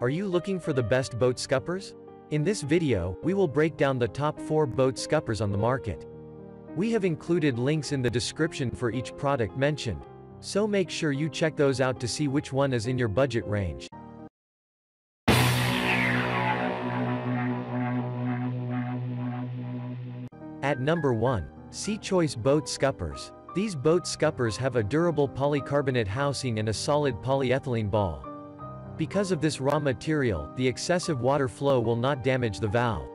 Are you looking for the best boat scuppers? In this video, we will break down the top 4 boat scuppers on the market. We have included links in the description for each product mentioned, so make sure you check those out to see which one is in your budget range. At number 1, Seachoice boat scuppers. These boat scuppers have a durable polycarbonate housing and a solid polyethylene ball. Because of this raw material, the excessive water flow will not damage the valve.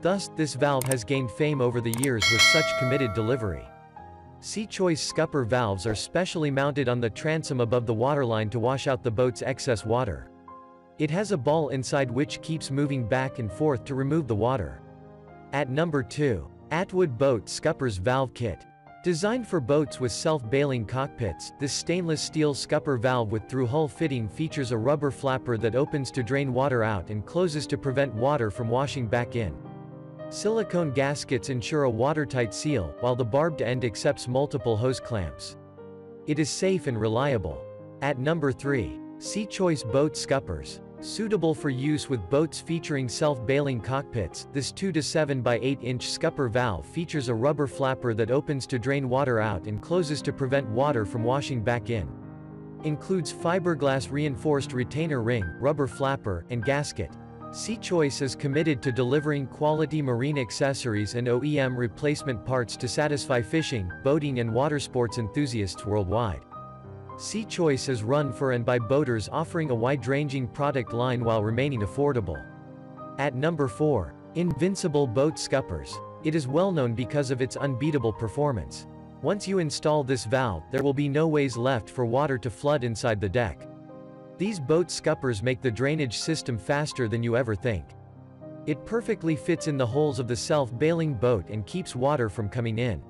Thus, this valve has gained fame over the years with such committed delivery. Seachoice scupper valves are specially mounted on the transom above the waterline to wash out the boat's excess water. It has a ball inside which keeps moving back and forth to remove the water. At number 2, Atwood boat scuppers valve kit. Designed for boats with self-bailing cockpits, this stainless steel scupper valve with through-hull fitting features a rubber flapper that opens to drain water out and closes to prevent water from washing back in. Silicone gaskets ensure a watertight seal, while the barbed end accepts multiple hose clamps. It is safe and reliable. At number 3, Seachoice boat scuppers. Suitable for use with boats featuring self-bailing cockpits, this 2 to 7 by 8 inch scupper valve features a rubber flapper that opens to drain water out and closes to prevent water from washing back in. Includes fiberglass reinforced retainer ring, rubber flapper, and gasket. Seachoice is committed to delivering quality marine accessories and OEM replacement parts to satisfy fishing, boating, and watersports enthusiasts worldwide. Seachoice is run for and by boaters, offering a wide-ranging product line while remaining affordable. At number 4, Invincible boat scuppers. It is well known because of its unbeatable performance. Once you install this valve, there will be no ways left for water to flood inside the deck. These boat scuppers make the drainage system faster than you ever think. It perfectly fits in the holes of the self-bailing boat and keeps water from coming in.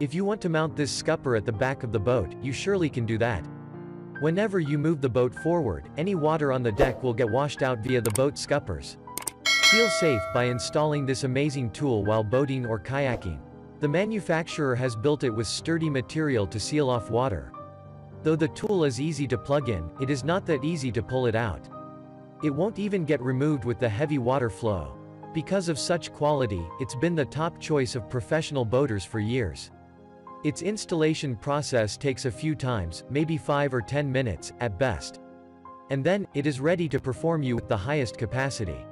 If you want to mount this scupper at the back of the boat, you surely can do that. Whenever you move the boat forward, any water on the deck will get washed out via the boat scuppers. Feel safe by installing this amazing tool while boating or kayaking. The manufacturer has built it with sturdy material to seal off water. Though the tool is easy to plug in, it is not that easy to pull it out. It won't even get removed with the heavy water flow. Because of such quality, it's been the top choice of professional boaters for years. Its installation process takes a few times, maybe 5 or 10 minutes, at best. And then, it is ready to perform you with the highest capacity.